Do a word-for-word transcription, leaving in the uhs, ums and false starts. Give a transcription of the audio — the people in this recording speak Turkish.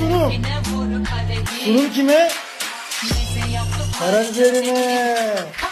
Bunu. Bunu kime? Karakterime.